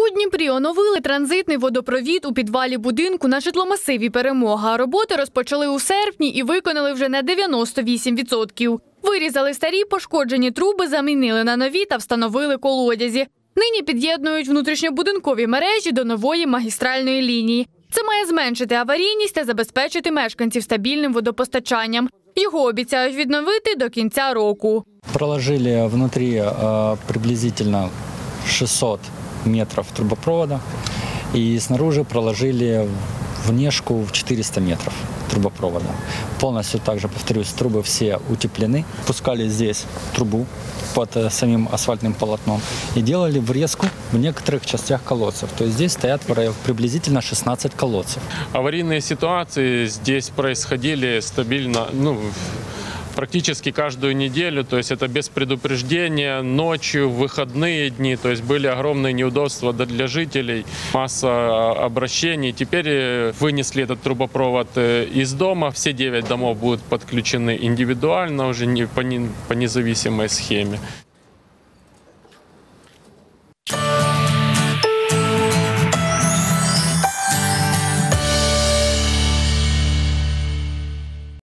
У Дніпрі оновили транзитний водопровід у підвалі будинку на житломасиві «Перемога». Роботи розпочали у серпні і виконали вже на 98%. Вирізали старі пошкоджені труби, замінили на нові та встановили колодязі. Нині під'єднують внутрішньобудинкові мережі до нової магістральної лінії. Це має зменшити аварійність та забезпечити мешканців стабільним водопостачанням. Його обіцяють відновити до кінця року. Проложили внутрі приблизно 600 метров трубопровода и снаружи проложили внешку в 400 метров трубопровода. Полностью также, повторюсь, трубы все утеплены. Пускали здесь трубу под самим асфальтным полотном и делали врезку в некоторых частях колодцев. То есть здесь стоят приблизительно 16 колодцев. Аварийные ситуации здесь происходили стабильно, практически каждую неделю, то есть это без предупреждения, ночью, в выходные дни, то есть были огромные неудобства для жителей, масса обращений. Теперь вынесли этот трубопровод из дома, все 9 домов будут подключены индивидуально, уже не по независимой схеме.